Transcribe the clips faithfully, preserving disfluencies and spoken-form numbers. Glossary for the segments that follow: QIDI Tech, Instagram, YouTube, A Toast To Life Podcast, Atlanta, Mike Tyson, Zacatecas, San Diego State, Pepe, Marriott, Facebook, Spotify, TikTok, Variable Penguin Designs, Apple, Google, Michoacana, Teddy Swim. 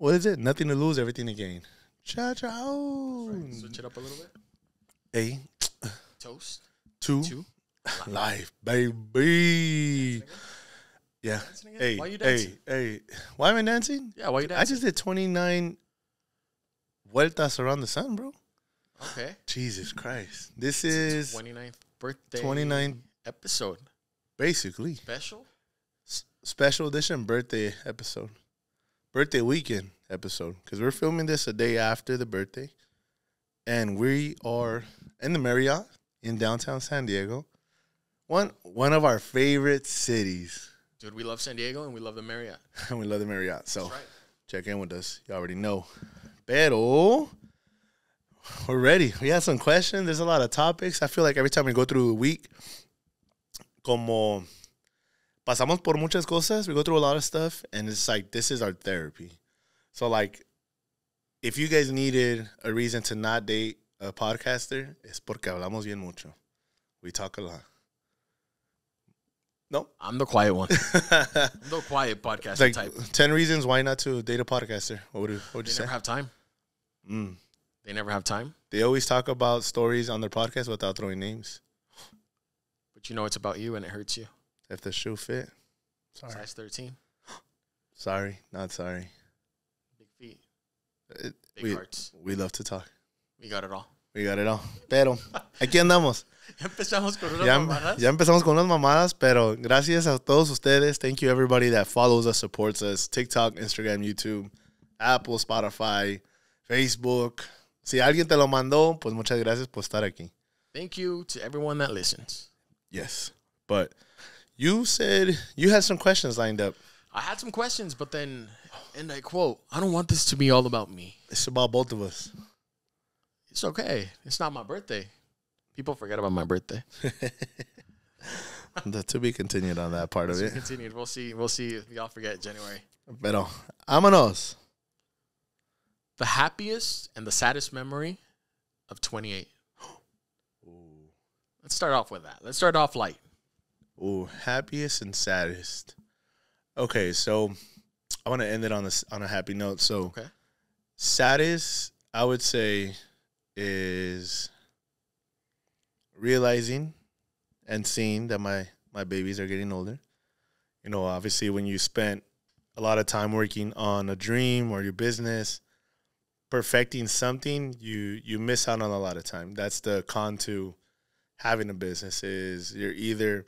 What is it? Nothing to lose, everything to gain. Cha chao. Right. Switch it up a little bit. A toast to, to life. life, baby. Yeah. Hey, why are you dancing? Hey, hey. Why am I dancing? Yeah, why are you dancing? I just did twenty-nine vueltas around the sun, bro. Okay. Jesus Christ. This is twenty-ninth birthday twenty-ninth episode. Basically. Special? S special edition birthday episode. Birthday weekend episode. Because we're filming this a day after the birthday. And we are in the Marriott in downtown San Diego. One one of our favorite cities. Dude, we love San Diego and we love the Marriott. And we love the Marriott. So right. Check in with us. You already know. Pero, we're ready. We had some questions. There's a lot of topics. I feel like every time we go through the week, como pasamos por muchas cosas, we go through a lot of stuff. And it's like, this is our therapy. So like, if you guys needed a reason to not date a podcaster, es porque hablamos bien mucho. We talk a lot. No, I'm the quiet one. I'm the quiet podcaster like type. ten reasons why not to date a podcaster. What would you, what would you say? They never have time. Mm. They never have time. They always talk about stories on their podcast without throwing names. But you know it's about you and it hurts you. If the shoe fit. Sorry. Size thirteen. Sorry, not sorry. Big feet. It, Big we, hearts. We love to talk. We got it all. We got it all. Pero, aquí andamos. Ya empezamos con unas ya, mamadas. Ya empezamos con unas mamadas, pero gracias a todos ustedes. Thank you, everybody that follows us, supports us. TikTok, Instagram, YouTube, Apple, Spotify, Facebook. Si alguien te lo mandó, pues muchas gracias por estar aquí. Thank you to everyone that listens. Yes. But you said you had some questions lined up. I had some questions, but then, and I quote, I don't want this to be all about me. It's about both of us. It's okay. It's not my birthday. People forget about my birthday. To be continued on that part of it. Continued. We'll see. We'll see if y'all forget January. Pero, vámonos. The happiest and the saddest memory of twenty-eight. Ooh. Let's start off with that. Let's start off light. Ooh, happiest and saddest. Okay, so I want to end it on this on a happy note. So, okay. Saddest, I would say, is realizing and seeing that my, my babies are getting older. You know, obviously when you spent a lot of time working on a dream or your business, perfecting something, you, you miss out on a lot of time. That's the con to having a business is you're either,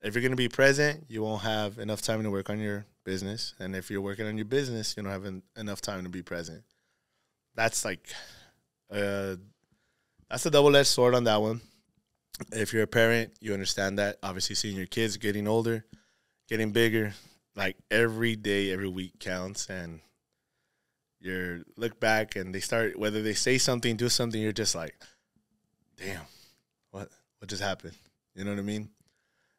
if you're going to be present, you won't have enough time to work on your business. And if you're working on your business, you don't have en- enough time to be present. That's like... Uh, that's a double-edged sword on that one. If you're a parent, you understand that. Obviously, seeing your kids getting older, getting bigger, like every day, every week counts. And you look back and they start, whether they say something, do something, you're just like, damn, what, what just happened? You know what I mean?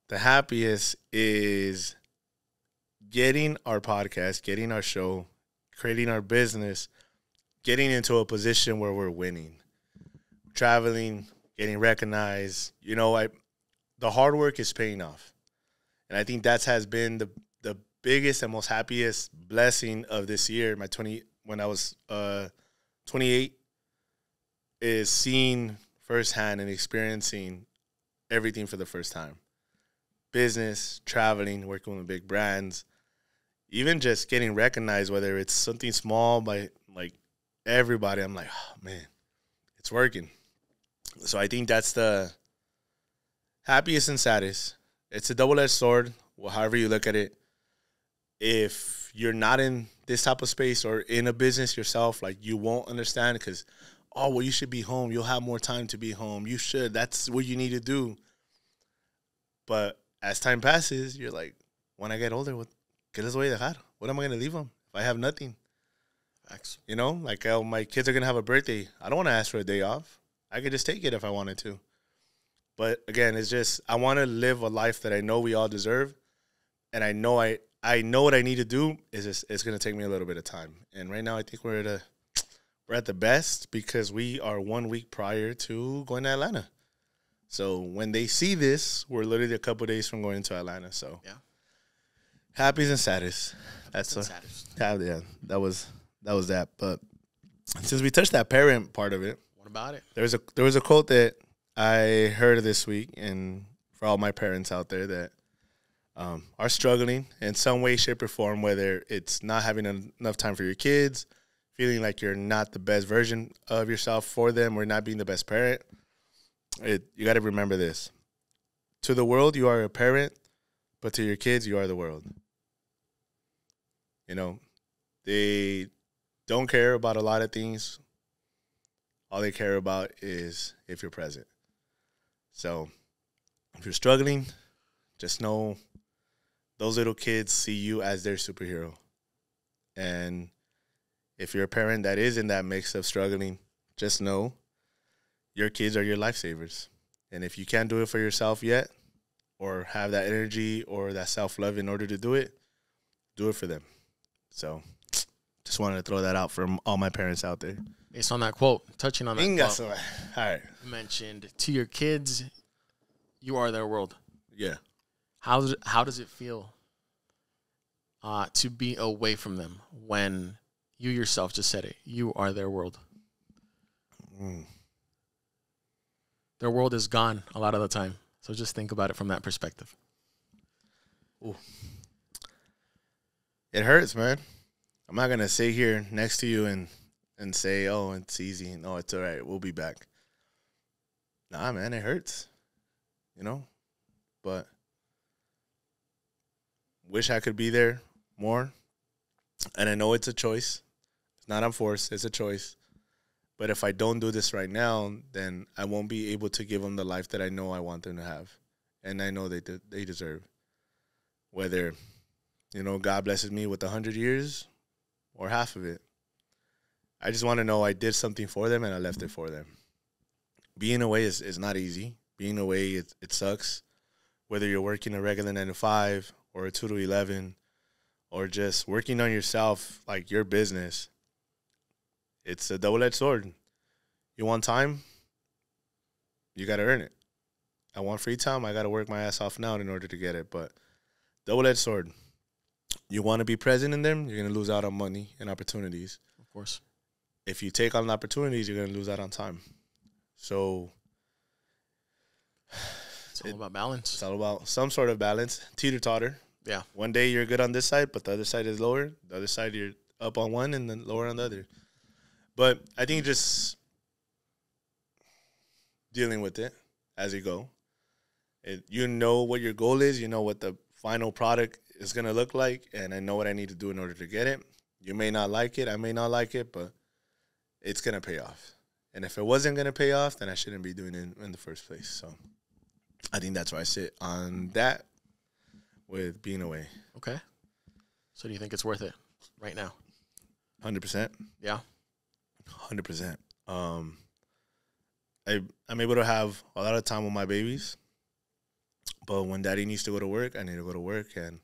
The happiest is getting our podcast, getting our show, creating our business, getting into a position where we're winning, traveling, getting recognized. You know, I, the hard work is paying off. And I think that has been the, the biggest and most happiest blessing of this year. My twenty, when I was uh, twenty-eight, is seeing firsthand and experiencing everything for the first time. Business, traveling, working with big brands, even just getting recognized, whether it's something small by like, everybody, I'm like, oh, man, it's working. So I think that's the happiest and saddest. It's a double-edged sword, however you look at it. If you're not in this type of space or in a business yourself, like you won't understand because, oh, well, you should be home. You'll have more time to be home. You should. That's what you need to do. But as time passes, you're like, when I get older, what, ¿qué les voy a dejar? What am I going to leave them if I have nothing? You know, like oh, my kids are going to have a birthday. I don't want to ask for a day off. I could just take it if I wanted to. But, again, it's just I want to live a life that I know we all deserve. And I know I, I know what I need to do. Is just, it's going to take me a little bit of time. And right now I think we're at, a, we're at the best because we are one week prior to going to Atlanta. So when they see this, we're literally a couple of days from going to Atlanta. So yeah, happiest and saddest. That's and saddest. A, yeah, that was... that was that. But since we touched that parent part of it, what about it? There was a there was a quote that I heard this week, and for all my parents out there that um, are struggling in some way, shape, or form, whether it's not having en enough time for your kids, feeling like you're not the best version of yourself for them, or not being the best parent, it, you got to remember this. To the world, you are a parent, but to your kids, you are the world. You know, they don't care about a lot of things. All they care about is if you're present. So if you're struggling, just know those little kids see you as their superhero. And if you're a parent that is in that mix of struggling, just know your kids are your lifesavers. And if you can't do it for yourself yet, or have that energy or that self-love in order to do it, do it for them. So just wanted to throw that out for all my parents out there. Based on that quote, touching on that Inga, quote, so, all right. You mentioned to your kids, you are their world. Yeah. How does, how does it feel uh, to be away from them when you yourself just said it? You are their world. Mm. Their world is gone a lot of the time. So just think about it from that perspective. Ooh. It hurts, man. I'm not going to sit here next to you and, and say, oh, it's easy. No, it's all right. We'll be back. Nah, man, it hurts, you know? But wish I could be there more. And I know it's a choice. It's not on force. It's a choice. But if I don't do this right now, then I won't be able to give them the life that I know I want them to have. And I know they, de they deserve. Whether, you know, God blesses me with a hundred years or half of it. I just want to know I did something for them and I left it for them. Being away is, is not easy. Being away, it, it sucks. Whether you're working a regular nine to five or a two to eleven or just working on yourself, like your business, it's a double-edged sword. You want time? You got to earn it. I want free time. I got to work my ass off now in order to get it. But double-edged sword. You want to be present in them, you're going to lose out on money and opportunities. Of course. If you take on opportunities, you're going to lose out on time. So it's all it, about balance. It's all about some sort of balance. Teeter-totter. Yeah. One day you're good on this side, but the other side is lower. The other side you're up on one and then lower on the other. But I think just dealing with it as you go. It, you know what your goal is. You know what the final product is going to look like. And I know what I need to do in order to get it. You may not like it. I may not like it. But it's going to pay off. And if it wasn't going to pay off, then I shouldn't be doing it in the first place. So I think that's where I sit on that with being away. Okay. So do you think it's worth it right now? one hundred percent. Yeah. one hundred percent. Um, I, I'm able to have a lot of time with my babies. But when daddy needs to go to work, I need to go to work. And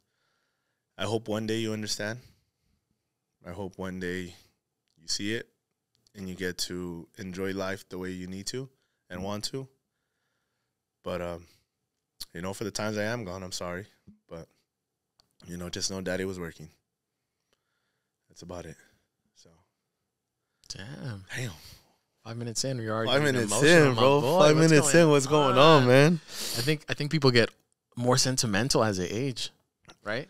I hope one day you understand. I hope one day you see it and you get to enjoy life the way you need to and want to. But, um, you know, for the times I am gone, I'm sorry. But, you know, just know daddy was working. That's about it. Damn. Damn. Five minutes in, we're already Five minutes in, bro. Boy, Five minutes in, what's going on, on, man? I think I think people get more sentimental as they age, right?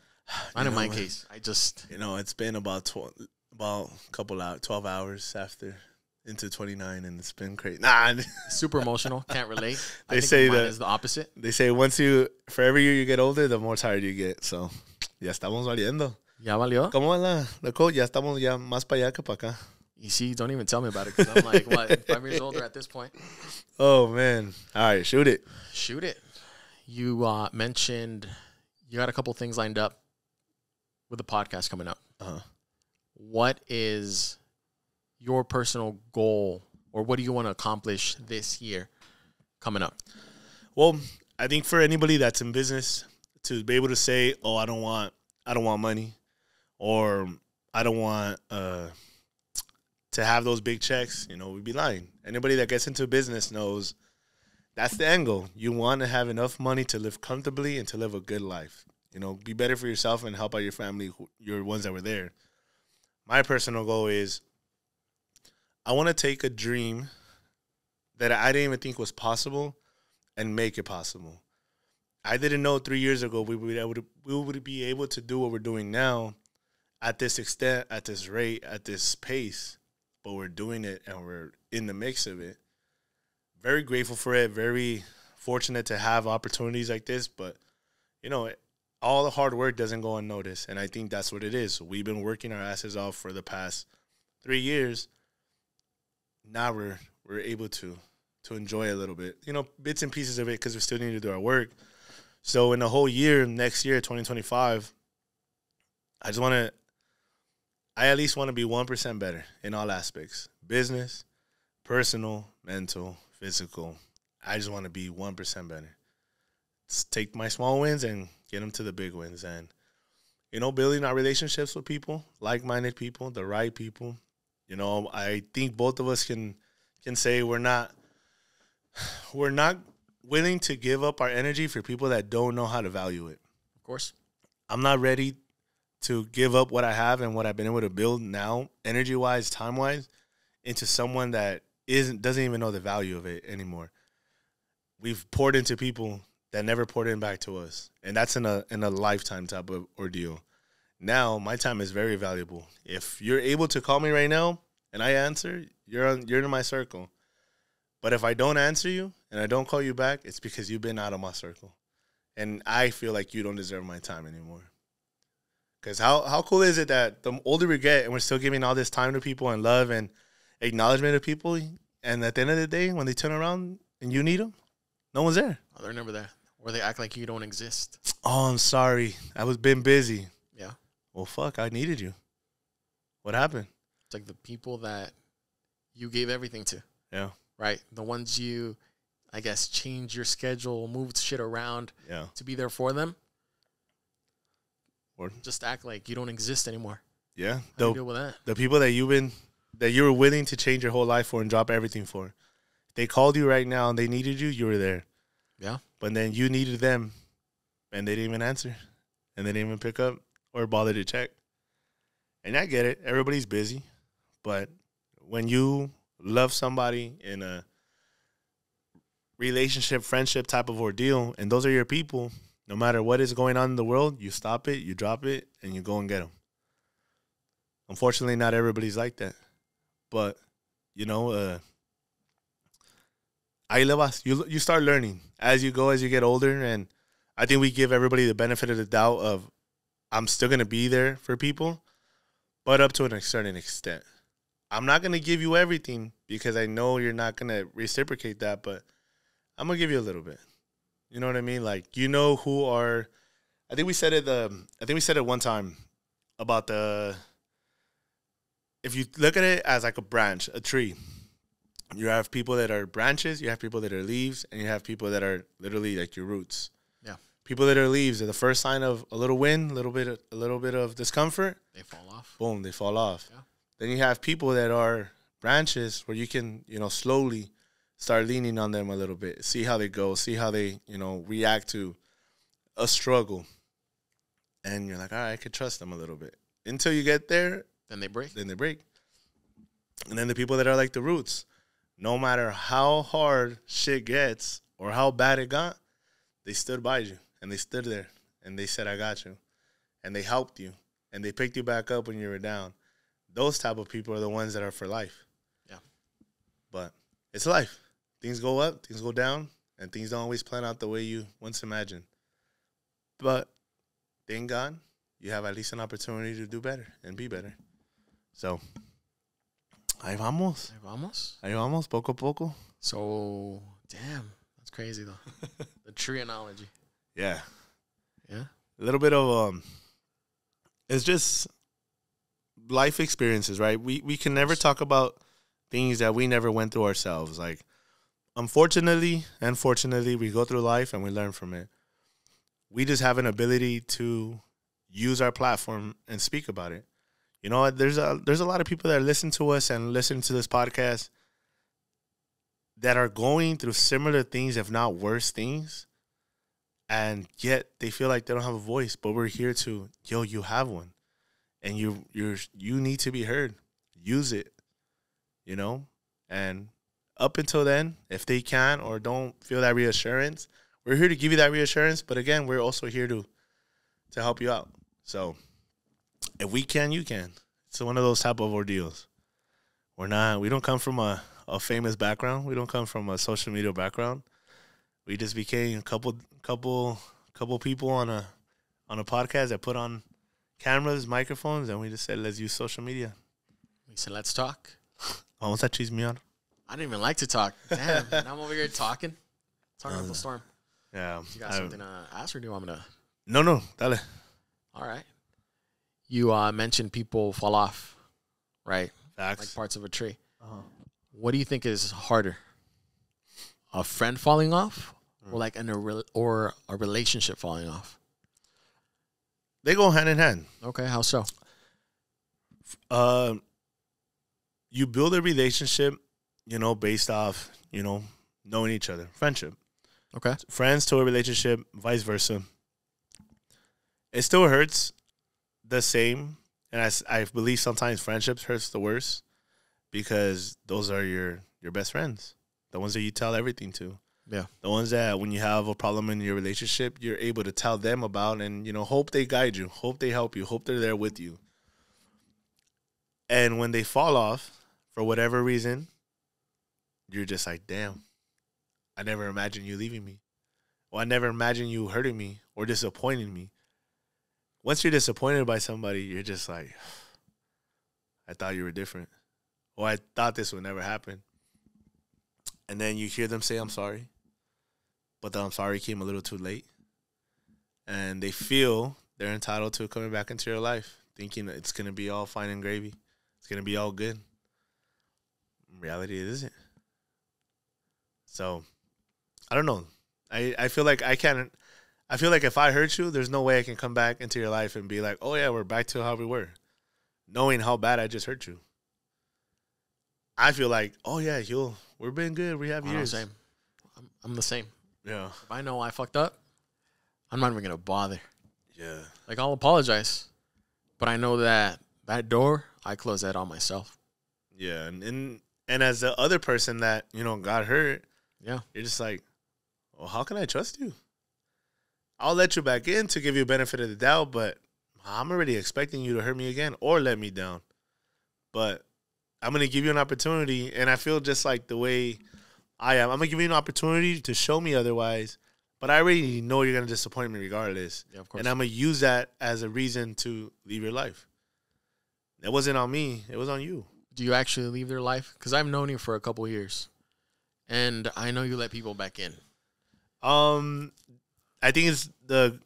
Not in my what? case. I just you know, it's been about twelve about a couple hours, twelve hours after into twenty nine and it's been crazy. Nah. Super emotional, can't relate. They I think say that is the opposite. They say once you for every year you get older, the more tired you get. So ya estamos valiendo. Ya valió. Como la the quote, ya estamos ya más para allá que para acá. You see, don't even tell me about it because I'm like, what, five years older at this point? Oh, man. All right, shoot it. Shoot it. You uh, mentioned you got a couple things lined up with the podcast coming up. Uh-huh. What is your personal goal or what do you want to accomplish this year coming up? Well, I think for anybody that's in business to be able to say, oh, I don't want, I don't want money or I don't want uh, – to have those big checks, you know, we'd be lying. Anybody that gets into business knows that's the end goal. You want to have enough money to live comfortably and to live a good life. You know, be better for yourself and help out your family, your ones that were there. my personal goal is I want to take a dream that I didn't even think was possible and make it possible. I didn't know three years ago we would, able to, we would be able to do what we're doing now at this extent, at this rate, at this pace, but we're doing it and we're in the mix of it. Very grateful for it, very fortunate to have opportunities like this, but, you know, it, all the hard work doesn't go unnoticed, and I think that's what it is. We've been working our asses off for the past three years. Now we're, we're able to, to enjoy a little bit, you know, bits and pieces of it because we still need to do our work. So in the whole year, next year, twenty twenty-five, I just want to, I at least want to be one percent better in all aspects. Business, personal, mental, physical. I just want to be one percent better. Let's take my small wins and get them to the big wins. And, you know, building our relationships with people, like-minded people, the right people. You know, I think both of us can can say we're not we're not willing to give up our energy for people that don't know how to value it. Of course. I'm not ready to give up what I have and what I've been able to build now, energy-wise, time-wise, into someone that isn't doesn't even know the value of it anymore. We've poured into people that never poured in back to us, and that's in a in a lifetime type of ordeal. Now my time is very valuable. If you're able to call me right now and I answer, you're on, you're in my circle. But if I don't answer you and I don't call you back, it's because you've been out of my circle, and I feel like you don't deserve my time anymore. Because how how cool is it that the older we get and we're still giving all this time to people and love and acknowledgement of people, and at the end of the day, when they turn around and you need them, no one's there. Oh, they're never there. Or they act like you don't exist. Oh, I'm sorry. I was been busy. Yeah. Well, fuck, I needed you. What happened? It's like the people that you gave everything to. Yeah. Right? The ones you, I guess, changed your schedule, moved shit around yeah. to be there for them. Or just act like you don't exist anymore. Yeah. How the, do you deal with that? The people that you've been, that you were willing to change your whole life for and drop everything for. They called you right now and they needed you. You were there. Yeah. But then you needed them and they didn't even answer and they didn't even pick up or bother to check. And I get it. Everybody's busy. But when you love somebody in a relationship, friendship type of ordeal, and those are your people, no matter what is going on in the world, you stop it, you drop it, and you go and get them. Unfortunately, not everybody's like that. But, you know, uh, You you start learning as you go, as you get older. And I think we give everybody the benefit of the doubt of I'm still going to be there for people, but up to a certain extent. I'm not going to give you everything because I know you're not going to reciprocate that, but I'm going to give you a little bit. You know what I mean? Like, you know who are – I think we said it um, I think we said it one time about the – if you look at it as like a branch, a tree – you have people that are branches, you have people that are leaves, and you have people that are literally like your roots. Yeah. People that are leaves are the first sign of a little wind, a little bit of, a little bit of discomfort. They fall off. Boom, they fall off. Yeah. Then you have people that are branches where you can, you know, slowly start leaning on them a little bit, see how they go, see how they, you know, react to a struggle. And you're like, all right, I could trust them a little bit. Until you get there. Then they break. Then they break. And then the people that are like the roots. No matter how hard shit gets or how bad it got, they stood by you and they stood there and they said, I got you. And they helped you and they picked you back up when you were down. Those type of people are the ones that are for life. Yeah. But it's life. Things go up, things go down, and things don't always plan out the way you once imagined. But thank God you have at least an opportunity to do better and be better. So... Ahí vamos. Ahí vamos. Ahí vamos, poco a poco. So, damn, that's crazy, though. The tree analogy. Yeah. Yeah. A little bit of, um, it's just life experiences, right? We we can never talk about things that we never went through ourselves. Like, unfortunately, and fortunately, we go through life and we learn from it. We just have an ability to use our platform and speak about it. You know, there's a there's a lot of people that listen to us and listen to this podcast that are going through similar things, if not worse things, and yet they feel like they don't have a voice. But we're here to, yo, you have one. and you you're you need to be heard. Use it, you know? And up until then, if they can or don't feel that reassurance, we're here to give you that reassurance. But again, we're also here to to help you out. So if we can, you can. It's one of those type of ordeals. We're not, we don't come from a, a famous background. We don't come from a social media background. We just became a couple couple couple people on a on a podcast that put on cameras, microphones, and we just said, let's use social media. We said, let's talk. Oh, what's that cheese me on? I didn't even like to talk. Damn, and I'm over here talking. Talking up a storm. Yeah. You got I, something to ask, or do you want me to? No, no. Dale. All right. You uh, mentioned people fall off, right? Facts. Like parts of a tree. Uh-huh. What do you think is harder? A friend falling off, or like in a re or a relationship falling off? They go hand in hand. Okay, how so? Uh, you build a relationship, you know, based off, you know, knowing each other, friendship. Okay, friends to a relationship, vice versa. It still hurts the same, and I I believe sometimes friendships hurts the worst because those are your your best friends. The ones that you tell everything to. Yeah. The ones that when you have a problem in your relationship, you're able to tell them about and, you know, hope they guide you. Hope they help you. Hope they're there with you. And when they fall off, for whatever reason, you're just like, damn, I never imagined you leaving me. Or I never imagined you hurting me or disappointing me. Once you're disappointed by somebody, you're just like, I thought you were different. Or I thought this would never happen. And then you hear them say, I'm sorry. But the I'm sorry came a little too late. And they feel they're entitled to coming back into your life, thinking it's going to be all fine and gravy. It's going to be all good. In reality, it isn't. So, I don't know. I, I feel like I can't. I feel like if I hurt you, there's no way I can come back into your life and be like, oh, yeah, we're back to how we were. Knowing how bad I just hurt you. I feel like, oh, yeah, you'll... We're been good. We have I'm years. Same. I'm, I'm the same. Yeah. If I know I fucked up, I'm not even going to bother. Yeah. Like, I'll apologize, but I know that that door, I close that on myself. Yeah. And, and and as the other person that, you know, got hurt, yeah, you're just like, well, how can I trust you? I'll let you back in to give you benefit of the doubt, but I'm already expecting you to hurt me again or let me down. But I'm going to give you an opportunity, and I feel just like the way I am. I'm going to give you an opportunity to show me otherwise, but I already know you're going to disappoint me regardless. Yeah, of course. And I'm going to use that as a reason to leave your life. That wasn't on me. It was on you. Do you actually leave their life? Because I've known you for a couple of years, and I know you let people back in. Um, I think it's the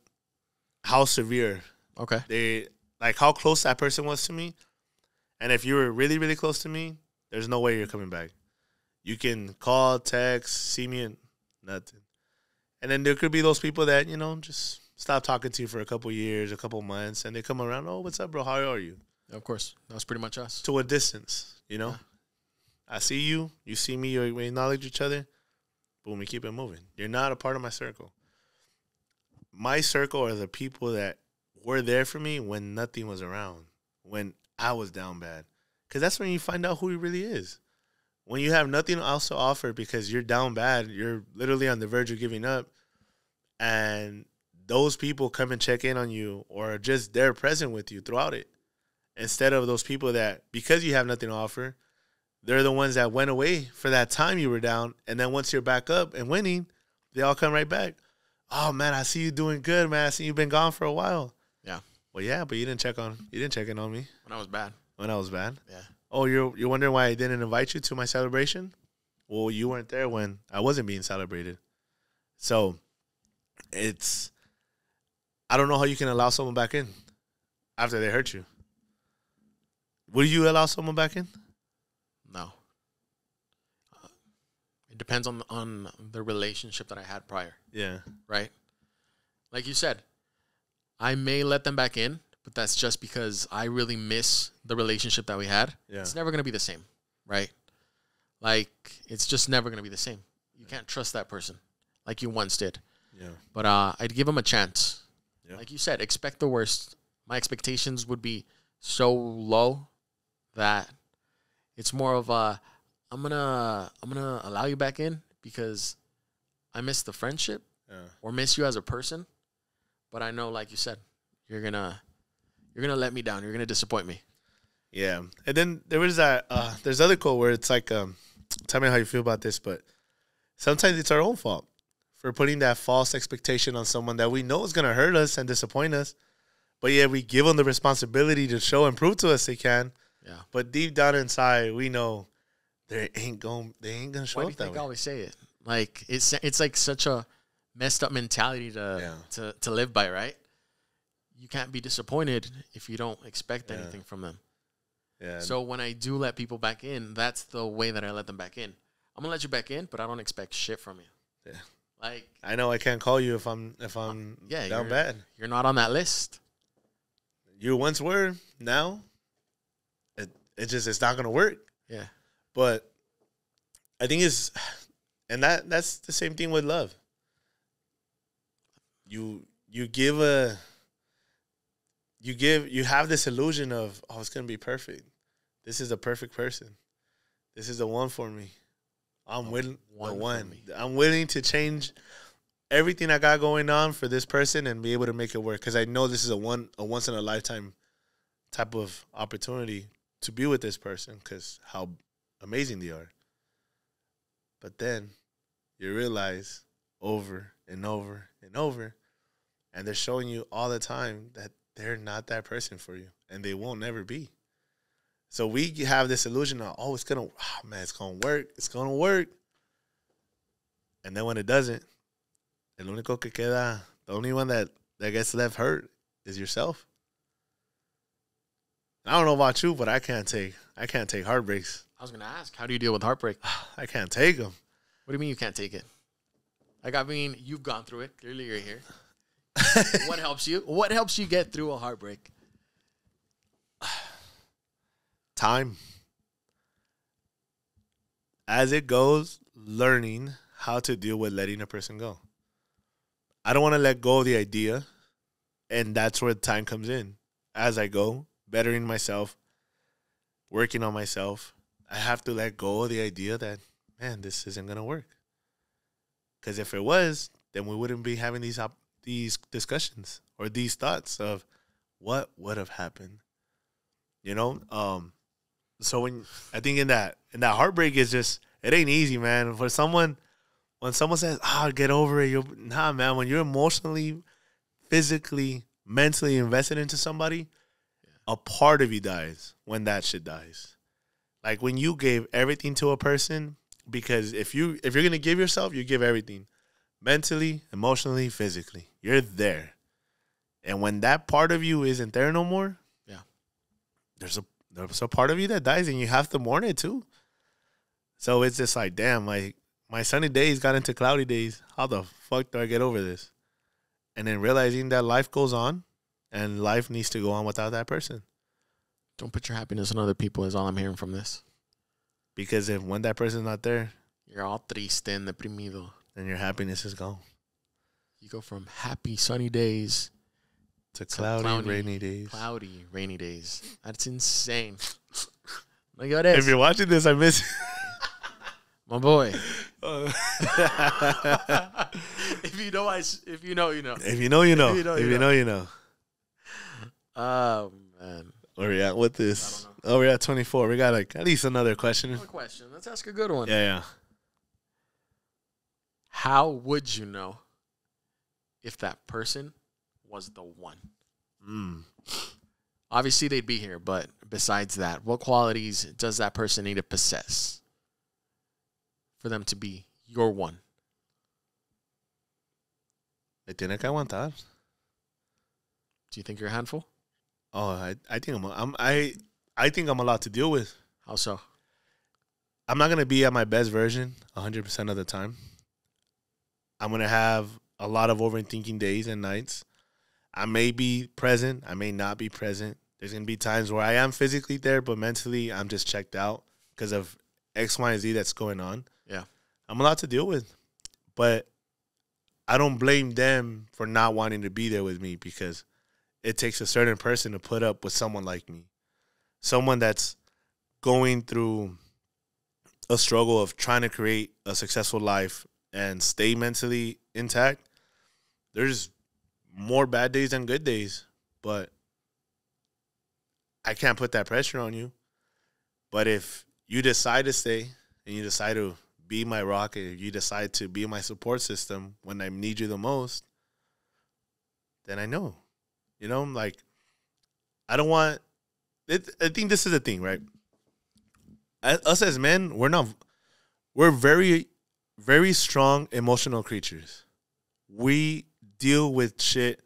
how severe. Okay. They like how close that person was to me. And if you were really, really close to me, there's no way you're coming back. You can call, text, see me, and nothing. And then there could be those people that, you know, just stop talking to you for a couple years, a couple months, and they come around, oh, what's up, bro? How are you? Of course. That was pretty much us. To a distance, you know? Yeah. I see you. You see me. We acknowledge each other. Boom, we keep it moving. You're not a part of my circle. My circle are the people that were there for me when nothing was around, when I was down bad. Because that's when you find out who he really is. When you have nothing else to offer because you're down bad, you're literally on the verge of giving up, and those people come and check in on you or just they're present with you throughout it. Instead of those people that, because you have nothing to offer, they're the ones that went away for that time you were down, and then once you're back up and winning, they all come right back. Oh, man, I see you doing good, man. I see you've been gone for a while. Yeah. Well, yeah, but you didn't check on you didn't check in on me when I was bad. When I was bad, yeah. Oh, you're you're wondering why I didn't invite you to my celebration? Well, you weren't there when I wasn't being celebrated. So, it's I don't know how you can allow someone back in after they hurt you. Will you allow someone back in? No. Uh, it depends on on the relationship that I had prior. Yeah. Right. Like you said. I may let them back in, but that's just because I really miss the relationship that we had. Yeah. It's never going to be the same, right? Like, it's just never going to be the same. You yeah. can't trust that person like you once did. Yeah. But uh, I'd give them a chance. Yeah. Like you said, expect the worst. My expectations would be so low that it's more of a, I'm gonna I'm gonna allow you back in because I miss the friendship yeah. or miss you as a person, but I know, like you said, you're gonna you're gonna let me down. You're gonna disappoint me. Yeah, and then there was that. Uh, there's other quote where it's like, um, tell me how you feel about this, but sometimes it's our own fault for putting that false expectation on someone that we know is gonna hurt us and disappoint us, but yeah, we give them the responsibility to show and prove to us they can. Yeah, but deep down inside, we know. They ain't going. They ain't gonna show Why do you up that think way. I always say it. Like it's it's like such a messed up mentality to yeah. to to live by, right? You can't be disappointed if you don't expect yeah. anything from them. Yeah. So when I do let people back in, that's the way that I let them back in. I'm gonna let you back in, but I don't expect shit from you. Yeah. Like I know I can't call you if I'm if I'm yeah, down you're, bad. You're not on that list. You once were. Now, it it just it's not gonna work. Yeah. But I think it's, and that that's the same thing with love. You you give a, you give you have this illusion of, oh, it's gonna be perfect. This is the perfect person. This is the one for me. I'm willing the one. I'm willing to change everything I got going on for this person and be able to make it work because I know this is a one a once in a lifetime type of opportunity to be with this person because how amazing they are. But then you realize over and over and over, and they're showing you all the time that they're not that person for you, and they won't never be. So we have this illusion of, oh, it's gonna, oh, man, it's gonna work, it's gonna work. And then when it doesn't, el único que queda, the only one that that gets left hurt is yourself. I don't know about you, but I can't take I can't take heartbreaks. I was going to ask, how do you deal with heartbreak? I can't take them. What do you mean you can't take it? Like, I mean, you've gone through it. Clearly you're here. What helps you? What helps you get through a heartbreak? Time. As it goes, learning how to deal with letting a person go. I don't want to let go of the idea, and that's where time comes in. As I go, bettering myself, working on myself, I have to let go of the idea that, man, this isn't going to work. Because if it was, then we wouldn't be having these op these discussions or these thoughts of what would have happened. You know? Um, so when I think in that in that heartbreak, is just, it ain't easy, man. For someone, when someone says, oh, get over it. You're, nah, man, when you're emotionally, physically, mentally invested into somebody, yeah. a part of you dies when that shit dies. Like when you gave everything to a person, because if you if you're gonna give yourself, you give everything, mentally, emotionally, physically. You're there, and when that part of you isn't there no more, yeah, there's a there's a part of you that dies, and you have to mourn it too. So it's just like, damn, like my sunny days got into cloudy days. How the fuck do I get over this? And then realizing that life goes on, and life needs to go on without that person. Don't put your happiness on other people is all I'm hearing from this. Because if when that person's not there, you're all triste and deprimido. And your happiness is gone. You go from happy, sunny days to cloudy, to cloudy rainy days. Cloudy, rainy days. That's insane. Look at this. If you're watching this, I miss you. My boy. Uh. If you know, I, if you know, you know. If you know, you know. If you know, you, if you, know. know, you know. Oh, man. Where we at with this? Oh, we're at twenty-four. We got like at least another question. Another question. Let's ask a good one. Yeah, yeah. How would you know if that person was the one? Mm. Obviously, they'd be here, but besides that, what qualities does that person need to possess for them to be your one? Me tiene que aguantar. Do you think you're a handful? Oh, I, I think I'm, I'm I I think I'm a lot to deal with. How so? I'm not gonna be at my best version one hundred percent of the time. I'm gonna have a lot of overthinking days and nights. I may be present. I may not be present. There's gonna be times where I am physically there, but mentally I'm just checked out because of X, Y, and Z that's going on. Yeah, I'm a lot to deal with, but I don't blame them for not wanting to be there with me because it takes a certain person to put up with someone like me, someone that's going through a struggle of trying to create a successful life and stay mentally intact. There's more bad days than good days, but I can't put that pressure on you. But if you decide to stay and you decide to be my rock and you decide to be my support system when I need you the most, then I know. You know, like, I don't want it. I think this is the thing, right? Us as men, we're not, we're very, very strong emotional creatures. We deal with shit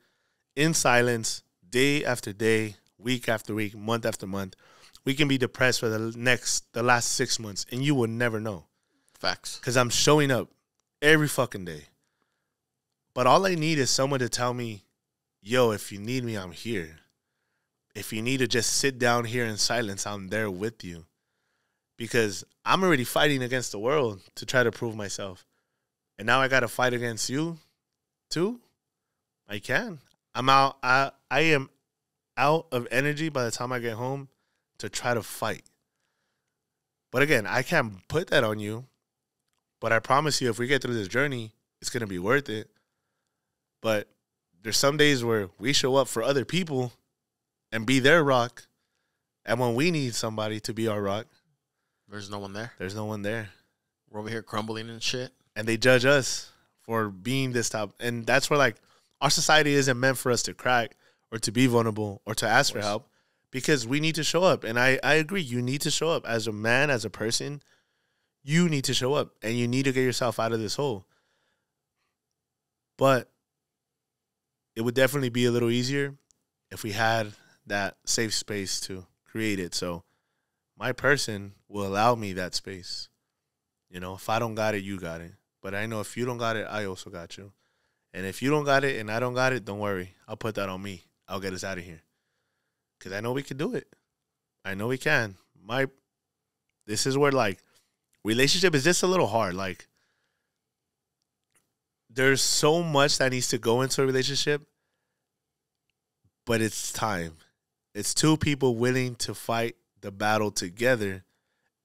in silence day after day, week after week, month after month. We can be depressed for the next, the last six months, and you will never know. Facts. Because I'm showing up every fucking day. But all I need is someone to tell me, yo, if you need me, I'm here. If you need to just sit down here in silence, I'm there with you. Because I'm already fighting against the world to try to prove myself. And now I got to fight against you, too? I can. I'm out. I, I am out of energy by the time I get home to try to fight. But again, I can't put that on you. But I promise you, if we get through this journey, it's going to be worth it. But there's some days where we show up for other people and be their rock. And when we need somebody to be our rock, there's no one there. There's no one there. We're over here crumbling and shit. And they judge us for being this type. And that's where, like, our society isn't meant for us to crack or to be vulnerable or to ask for help, because we need to show up. And I, I agree. You need to show up. As a man, as a person, you need to show up. And you need to get yourself out of this hole. But it would definitely be a little easier if we had that safe space to create it. So my person will allow me that space. You know, if I don't got it, you got it. But I know if you don't got it, I also got you. And if you don't got it and I don't got it, don't worry. I'll put that on me. I'll get us out of here. Because I know we can do it. I know we can. My, this is where, like, relationship is just a little hard. Like, there's so much that needs to go into a relationship. But it's time. It's two people willing to fight the battle together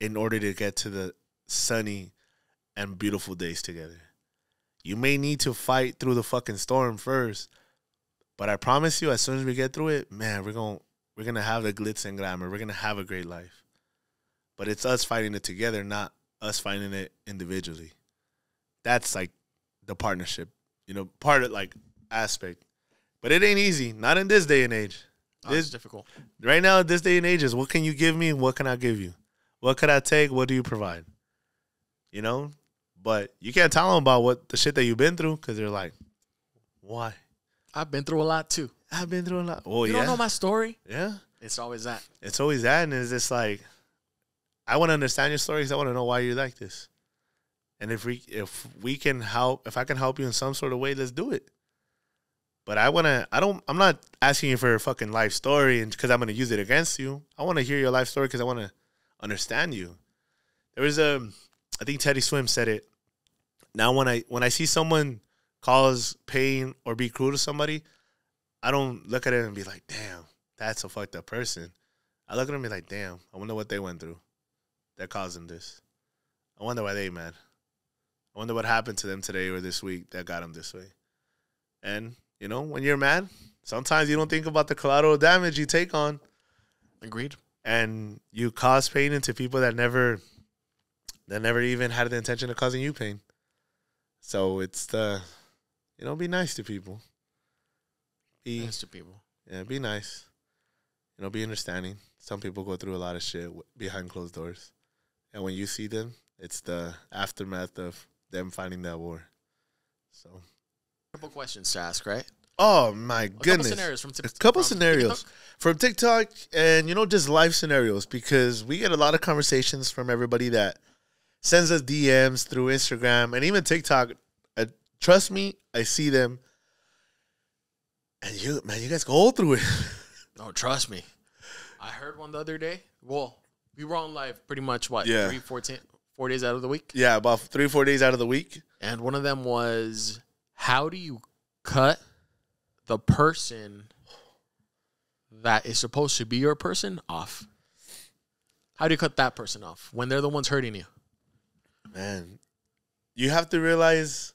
in order to get to the sunny and beautiful days together. You may need to fight through the fucking storm first, but I promise you, as soon as we get through it, man, we're going we're going to have the glitz and glamour. We're going to have a great life. But it's us fighting it together, not us fighting it individually. That's like the partnership, you know, part of like aspect. But it ain't easy, not in this day and age. It's difficult. Right now, this day and age is, what can you give me? What can I give you? What could I take? What do you provide? You know? But you can't tell them about what the shit that you've been through, because they're like, why? I've been through a lot, too. I've been through a lot. Oh, you yeah. You don't know my story? Yeah. It's always that. It's always that, and it's just like, I want to understand your story because I want to know why you're like this. And if we, if we can help, if I can help you in some sort of way, let's do it. But I want to, I don't, I'm not asking you for your fucking life story and because I'm going to use it against you. I want to hear your life story because I want to understand you. There was a, I think Teddy Swim said it. Now, when I, when I see someone cause pain or be cruel to somebody, I don't look at it and be like, damn, that's a fucked up person. I look at them and be like, damn, I wonder what they went through that caused them this. I wonder why they mad. I wonder what happened to them today or this week that got them this way. And you know, when you're mad, sometimes you don't think about the collateral damage you take on. Agreed. And you cause pain into people that never, that never even had the intention of causing you pain. So it's the, you know, be nice to people. Be nice to people. Yeah, be nice. You know, be understanding. Some people go through a lot of shit behind closed doors. And when you see them, it's the aftermath of them fighting that war. So couple questions to ask, right? Oh my goodness! A couple scenarios from TikTok. A couple scenarios from TikTok, and you know, just life scenarios, because we get a lot of conversations from everybody that sends us D Ms through Instagram and even TikTok. Uh, trust me, I see them, and you, man, you guys go through it. No, trust me. I heard one the other day. Well, we were on live pretty much what yeah. three, four, ten, four days out of the week. Yeah, about three, four days out of the week. And one of them was, how do you cut the person that is supposed to be your person off? How do you cut that person off when they're the ones hurting you? Man, you have to realize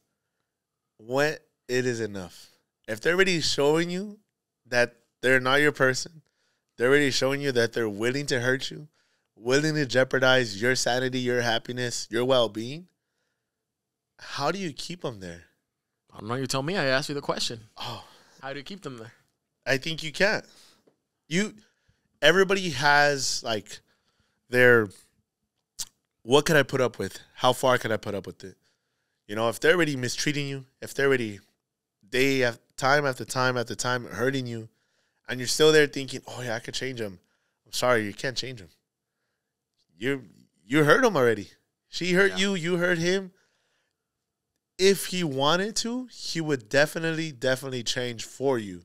when it is enough. If they're already showing you that they're not your person, they're already showing you that they're willing to hurt you, willing to jeopardize your sanity, your happiness, your well-being, how do you keep them there? I don't know. You tell me. I asked you the question. Oh, how do you keep them there? I think you can't. You, everybody has like their, what can I put up with? How far can I put up with it? You know, if they're already mistreating you, if they're already day after time after time after time hurting you, and you're still there thinking, oh yeah, I could change them. I'm sorry, you can't change them. You you hurt him already. She hurt yeah. you. You hurt him. If he wanted to, he would definitely, definitely change for you.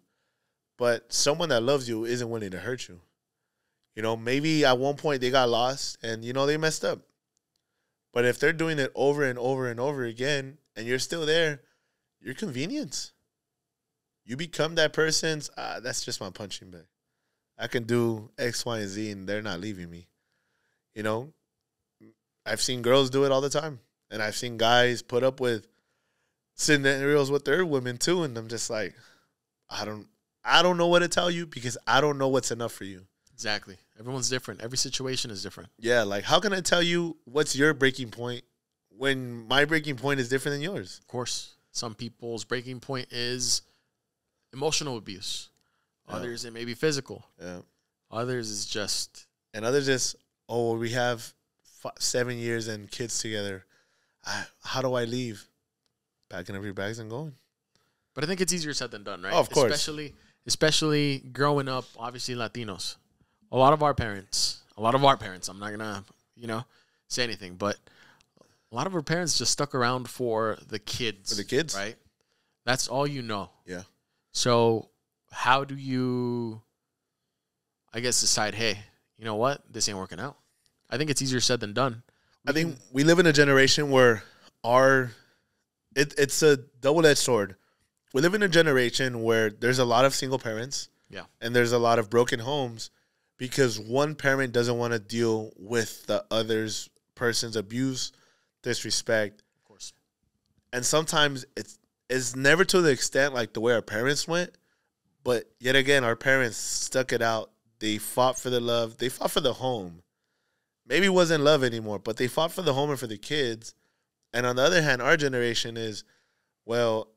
But someone that loves you isn't willing to hurt you. You know, maybe at one point they got lost and, you know, they messed up. But if they're doing it over and over and over again and you're still there, you're convenience. You become that person's, ah, that's just my punching bag. I can do X, Y, and Z and they're not leaving me. You know, I've seen girls do it all the time. And I've seen guys put up with scenarios with their women too, and I'm just like, I don't, I don't know what to tell you because I don't know what's enough for you. Exactly. Everyone's different. Every situation is different. Yeah, like how can I tell you what's your breaking point when my breaking point is different than yours? Of course, some people's breaking point is emotional abuse. Yeah. Others it may be physical. Yeah. Others is just, and others is, oh, we have five, seven years and kids together. I, how do I leave? Packing up your bags and going. But I think it's easier said than done, right? Oh, of course. Especially, especially growing up, obviously, Latinos. A lot of our parents, a lot of our parents, I'm not going to, you know, say anything, but a lot of our parents just stuck around for the kids. For the kids. Right? That's all you know. Yeah. So how do you, I guess, decide, hey, you know what? This ain't working out. I think it's easier said than done. I think we live in a generation where our it, it's a double-edged sword. We live in a generation where there's a lot of single parents, yeah, and there's a lot of broken homes because one parent doesn't want to deal with the other's person's abuse, disrespect. Of course. And sometimes it's, it's never to the extent like the way our parents went, but yet again, our parents stuck it out. They fought for the love. They fought for the home. Maybe it wasn't love anymore, but they fought for the home and for the kids. And on the other hand, our generation is, well,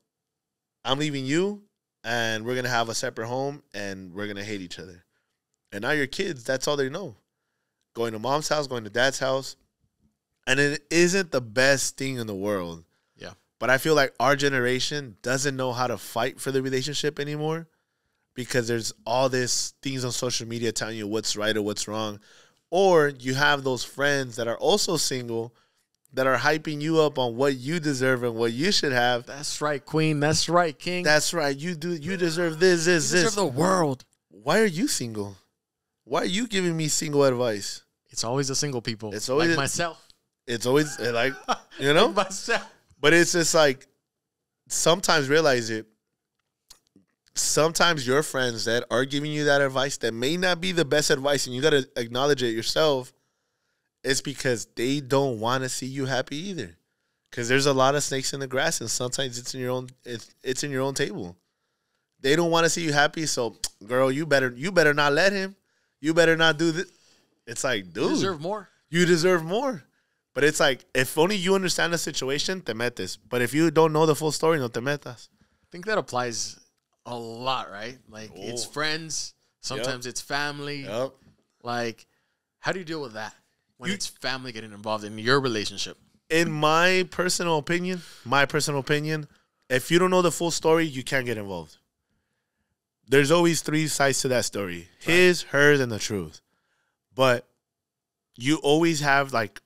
I'm leaving you, and we're going to have a separate home, and we're going to hate each other. And now your kids, that's all they know. Going to mom's house, going to dad's house. And it isn't the best thing in the world. Yeah. But I feel like our generation doesn't know how to fight for the relationship anymore because there's all these things on social media telling you what's right or what's wrong. Or you have those friends that are also single that are hyping you up on what you deserve and what you should have. That's right, queen. That's right, king. That's right. You do. You deserve this, this, this. You deserve the world. Why are you single? Why are you giving me single advice? It's always the single people. It's always like myself. It's always like, you know? Like myself. But it's just like, sometimes realize it. Sometimes your friends that are giving you that advice that may not be the best advice, and you got to acknowledge it yourself, it's because they don't want to see you happy either. Because there's a lot of snakes in the grass, and sometimes it's in your own it's, it's in your own table. They don't want to see you happy, so, girl, you better you better not let him. You better not do this. It's like, dude. You deserve more. You deserve more. But it's like, if only you understand the situation, te metes. But if you don't know the full story, no te metas. I think that applies a lot, right? Like, oh, it's friends. Sometimes yep. it's family. Yep. Like, how do you deal with that when you, it's family getting involved in your relationship? In my personal opinion, my personal opinion, if you don't know the full story, you can't get involved. There's always three sides to that story. Right. His, hers, and the truth. But you always have, like,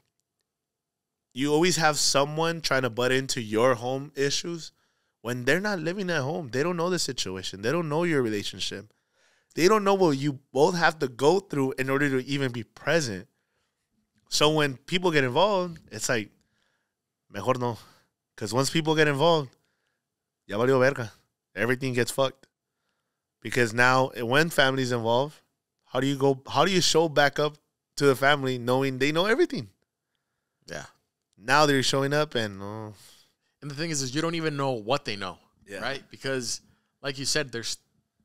you always have someone trying to butt into your home issues. When they're not living at home, they don't know the situation. They don't know your relationship. They don't know what you both have to go through in order to even be present. So when people get involved, it's like, mejor no. Because once people get involved, ya valió verga. Everything gets fucked. Because now when families involved, how do you go, how do you show back up to the family knowing they know everything? Yeah. Now they're showing up and oh. And the thing is, is you don't even know what they know. Yeah. Right? Because like you said, there's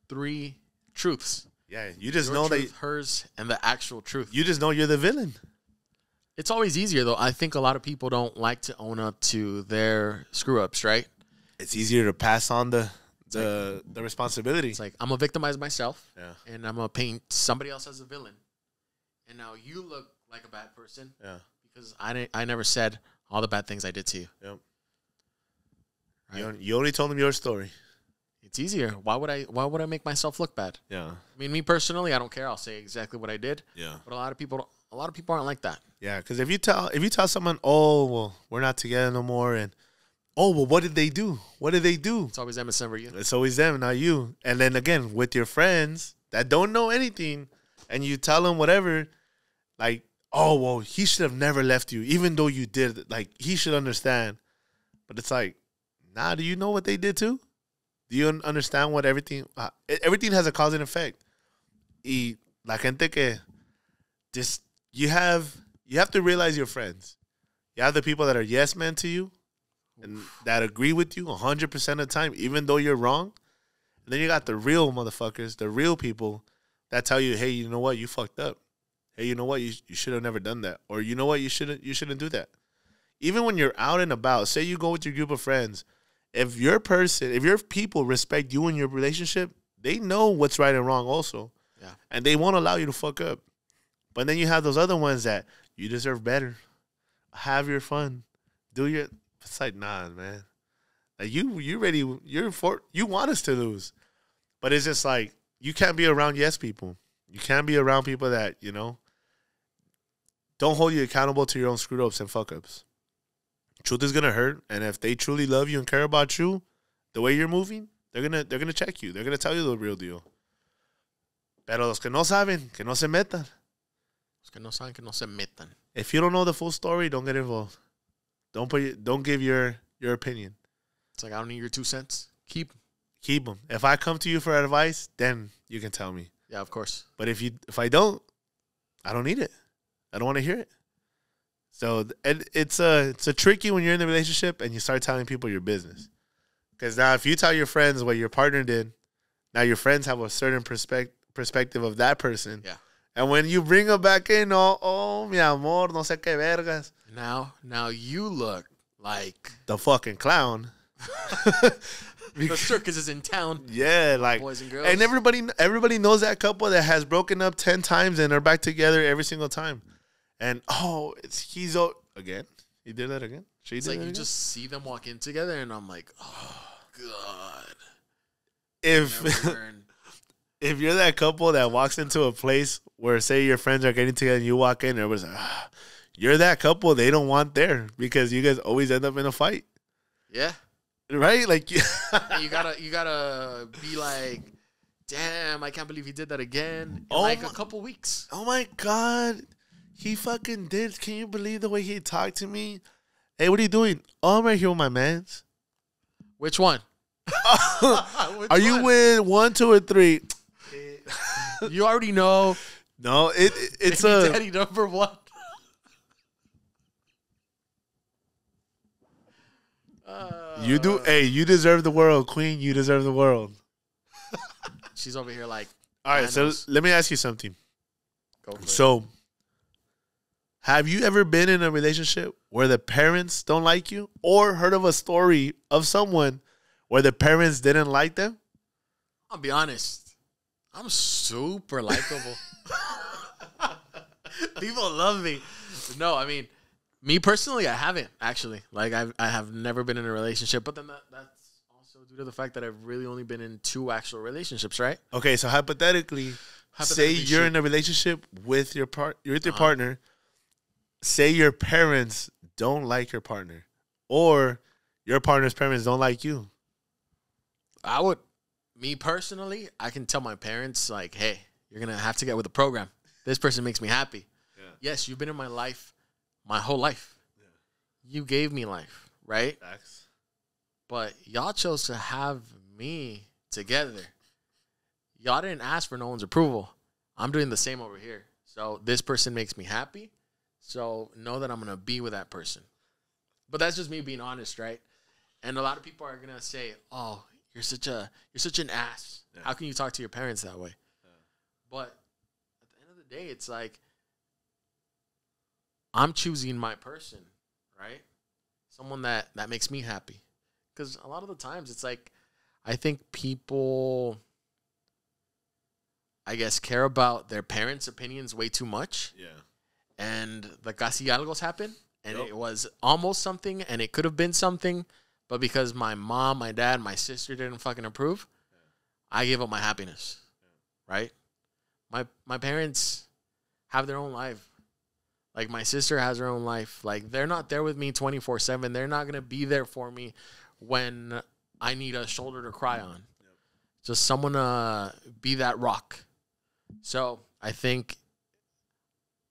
three truths. Yeah, you just Your know truth, that hers and the actual truth. You just know you're the villain. It's always easier though. I think a lot of people don't like to own up to their screw ups, right? It's easier to pass on the the, like, the responsibility. It's like, I'm gonna victimize myself, yeah, and I'm gonna paint somebody else as a villain, and now you look like a bad person, yeah, because I didn't, I never said all the bad things I did to you. Yep. Right? You, you only told them your story. It's easier. Why would I? Why would I make myself look bad? Yeah. I mean, me personally, I don't care. I'll say exactly what I did. Yeah. But a lot of people, a lot of people aren't like that. Yeah, because if you tell, if you tell someone, oh, well, we're not together no more, and oh, well, what did they do? What did they do? It's always them. It's never you. It's always them, not you. And then again, with your friends that don't know anything, and you tell them whatever, like, oh, well, he should have never left you, even though you did. Like, he should understand. But it's like, nah, do you know what they did too? Do you understand what everything, uh, everything has a cause and effect. Y la gente que, just, you have, you have to realize your friends. You have the people that are yes men to you and that agree with you one hundred percent of the time, even though you're wrong. And then you got the real motherfuckers, the real people that tell you, hey, you know what? You fucked up. Hey, you know what? You, you should have never done that. Or you know what? You shouldn't, you shouldn't do that. Even when you're out and about, say you go with your group of friends, if your person, if your people respect you in your relationship, they know what's right and wrong also. Yeah. And they won't allow you to fuck up. But then you have those other ones that you deserve better. Have your fun. Do your, it's like, nah, man. Like you you ready, you're for, you want us to lose. But it's just like, you can't be around yes people. You can't be around people that, you know, don't hold you accountable to your own screw ups and fuck ups. Truth is gonna hurt, and if they truly love you and care about you, the way you're moving, they're gonna they're gonna check you. They're gonna tell you the real deal. Pero los que no saben, que no se metan. Los que no saben, que no se metan. If you don't know the full story, don't get involved. Don't put don't give your your opinion. It's like, I don't need your two cents. Keep keep them. If I come to you for advice, then you can tell me. Yeah, of course. But if you if I don't, I don't need it. I don't want to hear it. So it's a, it's a tricky when you're in the relationship and you start telling people your business. Because now if you tell your friends what your partner did, now your friends have a certain perspective perspective of that person. Yeah. And when you bring them back in, oh, oh mi amor, no sé qué vergas. Now, now you look like the fucking clown. The circus is in town. Yeah, like boys and girls. And everybody, everybody knows that couple that has broken up ten times and are back together every single time. And, oh, it's he's oh, again. He did that again. She it's did like that you again? Just see them walk in together, and I'm like, oh, God. If if you're that couple that walks into a place where, say, your friends are getting together, and you walk in, everybody's like, ah, you're that couple they don't want there because you guys always end up in a fight. Yeah. Right? Like, you, you gotta you gotta be like, damn, I can't believe he did that again in oh like my, a couple weeks. Oh, my God. He fucking did. Can you believe the way he talked to me? Hey, what are you doing? Oh, I'm right here with my mans. Which one? Which are you one? With one, two, or three? You already know. No, it, it it's Baby a daddy number one. uh, you do. Hey, you deserve the world, Queen. You deserve the world. She's over here like. All right, so let me ask you something. Go for so. It. Have you ever been in a relationship where the parents don't like you or heard of a story of someone where the parents didn't like them? I'll be honest. I'm super likable. People love me. No, I mean, me personally, I haven't actually. Like, I've, I have never been in a relationship. But then that, that's also due to the fact that I've really only been in two actual relationships, right? Okay, so hypothetically, hypothetically say you're in a relationship with your, par with your uh-huh. partner. Say your parents don't like your partner or your partner's parents don't like you. I would, me personally, I can tell my parents like, hey, you're going to have to get with the program. This person makes me happy. Yeah. Yes, you've been in my life, my whole life. Yeah. You gave me life, right? Facts. But y'all chose to have me together. y'all didn't ask for no one's approval. I'm doing the same over here. So this person makes me happy. So know that I'm going to be with that person. But that's just me being honest, right? And a lot of people are going to say, oh, you're such a you're such an ass. Yeah. How can you talk to your parents that way? Yeah. But at the end of the day, it's like I'm choosing my person, right? Someone that, that makes me happy. Because a lot of the times it's like I think people, I guess, care about their parents' opinions way too much. Yeah. And the casi algos happen. And yep. It was almost something, and it could have been something, but because my mom, my dad, my sister didn't fucking approve, yeah. I gave up my happiness, yeah. right? My my parents have their own life. Like, my sister has her own life. Like, they're not there with me twenty-four seven. They're not going to be there for me when I need a shoulder to cry on. Yep. Just someone to be that rock. So I think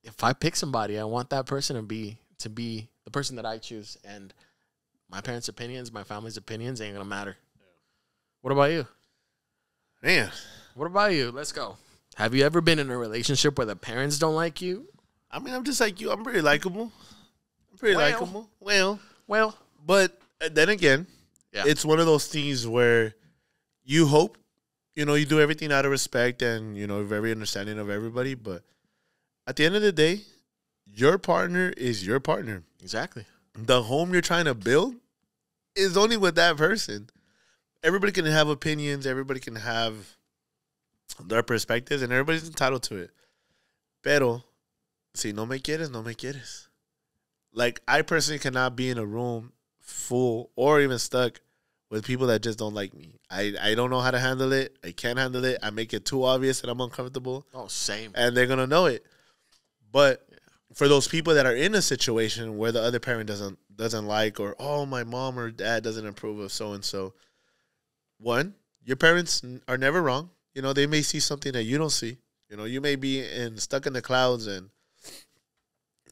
if I pick somebody, I want that person to be... to be the person that I choose, and my parents' opinions, my family's opinions ain't going to matter. Yeah. What about you? Man. What about you? Let's go. Have you ever been in a relationship where the parents don't like you? I mean, I'm just like you. I'm pretty likable. I'm pretty well, likable. Well. Well. But then again, yeah. It's one of those things where you hope, you know, you do everything out of respect and, you know, very understanding of everybody. But at the end of the day, your partner is your partner. Exactly. The home you're trying to build is only with that person. Everybody can have opinions. Everybody can have their perspectives, and everybody's entitled to it. Pero, si no me quieres, no me quieres. Like, I personally cannot be in a room full or even stuck with people that just don't like me. I, I don't know how to handle it. I can't handle it. I make it too obvious that I'm uncomfortable. Oh, same. And they're going to know it. But... for those people that are in a situation where the other parent doesn't doesn't like, or, oh, my mom or dad doesn't approve of so-and-so, one, your parents are never wrong. You know, they may see something that you don't see. You know, you may be in, stuck in the clouds, and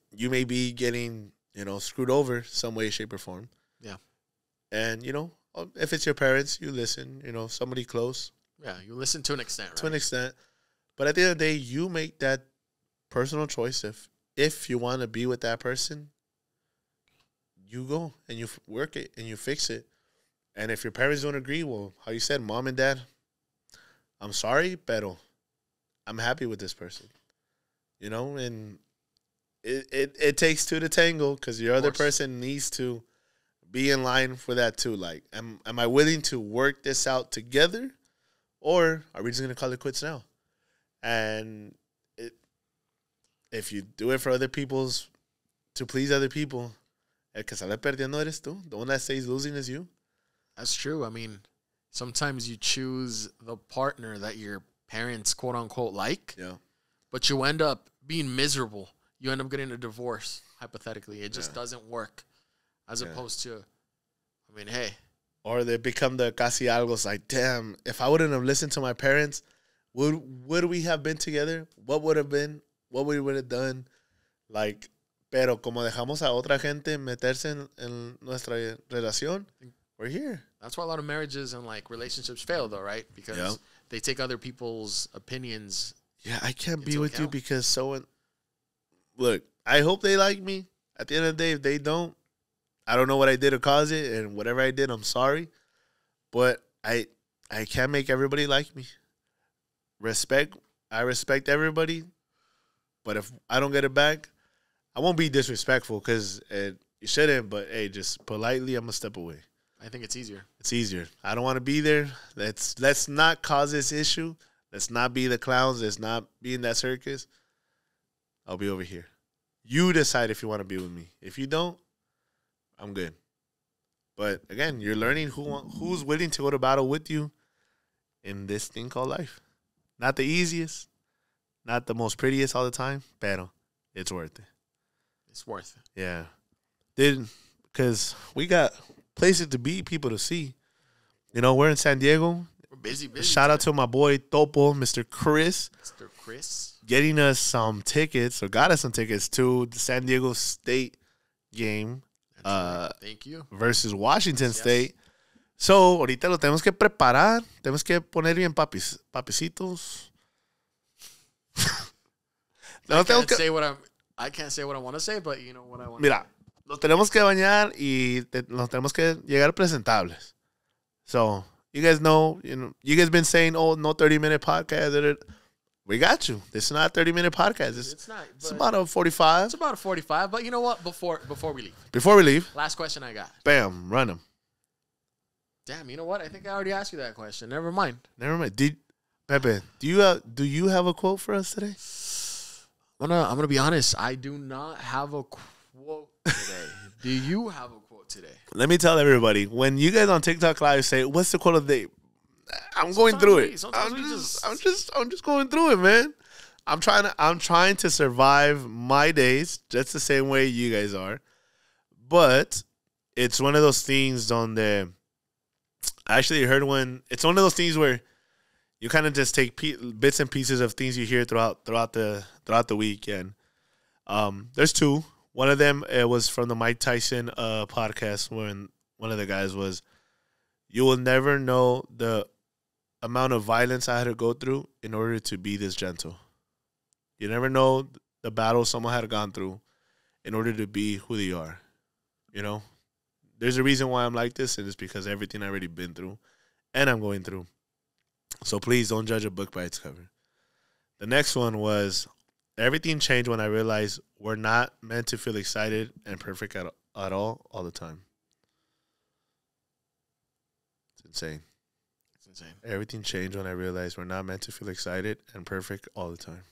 you may be getting, you know, screwed over some way, shape, or form. Yeah. And, you know, if it's your parents, you listen. You know, somebody close. Yeah, you listen to an extent, right? To an extent. But at the end of the day, you make that personal choice if... if you want to be with that person, you go and you work it and you fix it. And if your parents don't agree, well, how you said, mom and dad, I'm sorry, pero I'm happy with this person. You know, and it, it, it takes two to tango, because your other person needs to be in line for that too. Like, am, am I willing to work this out together, or are we just going to call it quits now? And... if you do it for other people's, to please other people, el que sale perdiendo eres tú. The one that stays losing is you. That's true. I mean, sometimes you choose the partner that your parents, quote unquote, like. Yeah. But you end up being miserable. You end up getting a divorce, hypothetically. It just yeah. doesn't work. As yeah. opposed to, I mean, hey. Or they become the casi algos, like, damn, if I wouldn't have listened to my parents, would, would we have been together? What would have been? What we would have done, like, pero como dejamos a otra gente meterse en, en nuestra relación, we're here. That's why a lot of marriages and, like, relationships fail, though, right? Because yep. they take other people's opinions. Yeah, I can't be with account. you because so... Look, I hope they like me. At the end of the day, if they don't, I don't know what I did to cause it, and whatever I did, I'm sorry. But I, I can't make everybody like me. Respect. I respect everybody. But if I don't get it back, I won't be disrespectful, because you shouldn't. But, hey, just politely, I'm going to step away. I think it's easier. It's easier. I don't want to be there. Let's let's not cause this issue. Let's not be the clowns. Let's not be in that circus. I'll be over here. You decide if you want to be with me. If you don't, I'm good. But, again, you're learning who who's willing to go to battle with you in this thing called life. Not the easiest. Not the most prettiest all the time, pero it's worth it. It's worth it. Yeah. Then, because we got places to be, people to see. You know, we're in San Diego. We're busy, busy. Shout out to my boy Topo, Mister Chris. Mister Chris. Getting us some tickets, or got us some tickets, to the San Diego State game. Uh, Thank you. Versus Washington yes. State. So, ahorita lo tenemos que preparar. Tenemos que poner bien papis, papicitos. I can't say what I'm, I can't say what I want to say, but you know what I want to say. Mira, los tenemos que bañar y te, nos tenemos que llegar presentables. So, you guys know, you know, you guys been saying, oh, no thirty minute podcast. We got you. This is not a thirty minute podcast. It's, it's not. It's about a forty-five. It's about a forty-five, but you know what? Before before we leave. Before we leave. Last question I got. Bam, run him. Damn, you know what? I think I already asked you that question. Never mind. Never mind. Did Pepe, do you have, do you have a quote for us today? I'm gonna, I'm gonna be honest. I do not have a quote today. Do you have a quote today? Let me tell everybody. When you guys on TikTok Live say, "What's the quote of the day?" I'm sometimes going through we, it. I'm just, just, I'm just, I'm just going through it, man. I'm trying to, I'm trying to survive my days just the same way you guys are. But it's one of those things on the. I actually heard one. It's one of those things where you kind of just take pe bits and pieces of things you hear throughout throughout the throughout the week, and um, there's two. One of them it was from the Mike Tyson uh, podcast when one of the guys was, "You will never know the amount of violence I had to go through in order to be this gentle. You never know the battle someone had gone through in order to be who they are. You know, there's a reason why I'm like this, and it's because everything I've already been through, and I'm going through." So please don't judge a book by its cover. The next one was, everything changed when I realized we're not meant to feel excited and perfect at, at all, all the time. It's insane. It's insane. Everything changed when I realized we're not meant to feel excited and perfect all the time.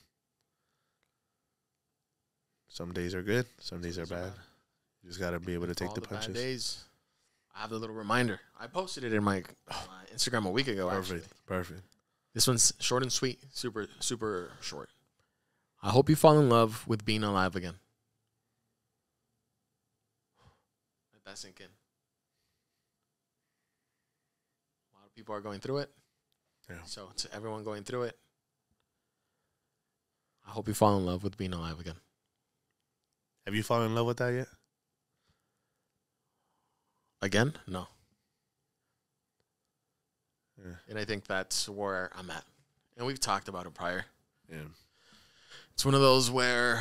Some days are good. Some days are bad. You just got to be able to take the punches. All the bad days. I have the little reminder. I posted it in my uh, Instagram a week ago. Perfect, actually. Perfect. This one's short and sweet, super, super short. I hope you fall in love with being alive again. Let that sink in. A lot of people are going through it. Yeah. So to everyone going through it, I hope you fall in love with being alive again. Have you fallen in love with that yet? Again? No. Yeah. And I think that's where I'm at. And we've talked about it prior. Yeah. It's one of those where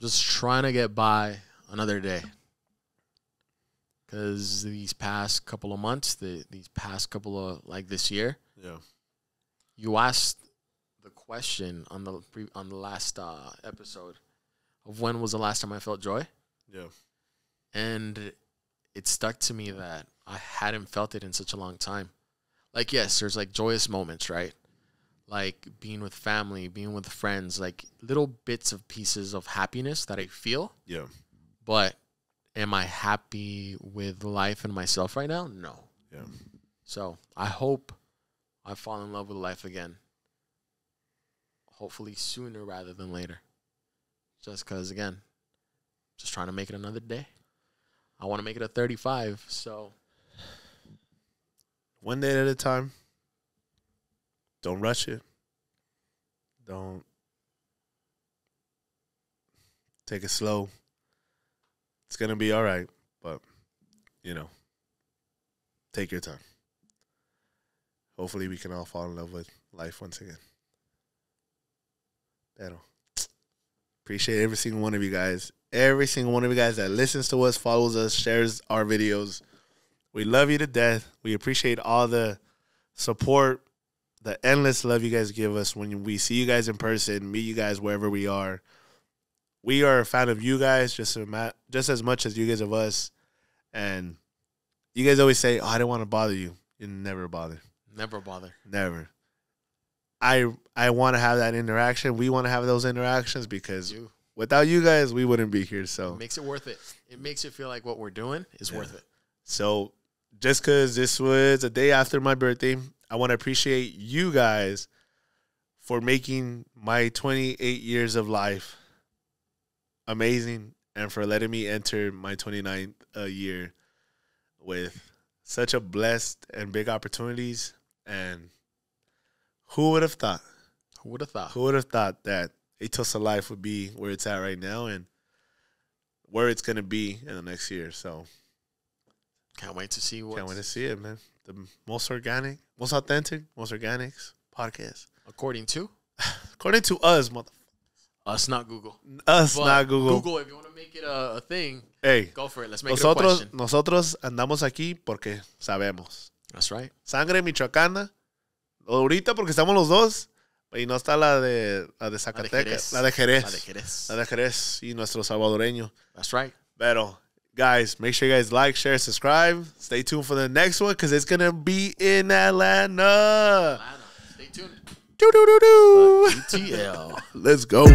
just trying to get by another day. Because these past couple of months, the, these past couple of, like this year, yeah. You asked the question on the, pre on the last uh, episode of when was the last time I felt joy? Yeah. And it stuck to me that I hadn't felt it in such a long time. Like, yes, there's like joyous moments, right? Like being with family, being with friends, like little bits of pieces of happiness that I feel. Yeah. But am I happy with life and myself right now? No. Yeah. So I hope I fall in love with life again. Hopefully sooner rather than later. Just because, again, just trying to make it another day. I want to make it a thirty-five, so. One day at a time. Don't rush it. Don't. Take it slow. It's going to be all right, but, you know, take your time. Hopefully we can all fall in love with life once again. Pero. Appreciate every single one of you guys. Every single one of you guys that listens to us, follows us, shares our videos. We love you to death. We appreciate all the support, the endless love you guys give us when we see you guys in person, meet you guys wherever we are. We are a fan of you guys just, just as much as you guys of us. And you guys always say, oh, I don't want to bother you. You never bother. Never bother. Never. I, I want to have that interaction. We want to have those interactions because... You. Without you guys, we wouldn't be here. So it makes it worth it. It makes it feel like what we're doing is yeah. worth it. So just because this was a day after my birthday, I want to appreciate you guys for making my twenty-eight years of life amazing and for letting me enter my twenty-ninth uh, year with such a blessed and big opportunities. And who would have thought? Who would have thought? Who would have thought that A Toast to Life would be where it's at right now and where it's going to be in the next year. So Can't wait to see what. Can't wait to see it, man. The most organic, most authentic, most organics podcast. According to? According to us, mother. Us, not Google. Us, but not Google. Google, if you want to make it a, a thing, hey, go for it. Let's make nosotros, it a question. Nosotros andamos aquí porque sabemos. That's right. Sangre Michoacana. Ahorita porque estamos los dos. Y no está la de, la de Zacatecas. La de Jerez. La de Jerez. La de Jerez. Y nuestro salvadoreño. That's right. Pero, guys, make sure you guys like, share, subscribe. Stay tuned for the next one because it's going to be in Atlanta. Atlanta. Stay tuned. Do do do do. E T L. Let's go.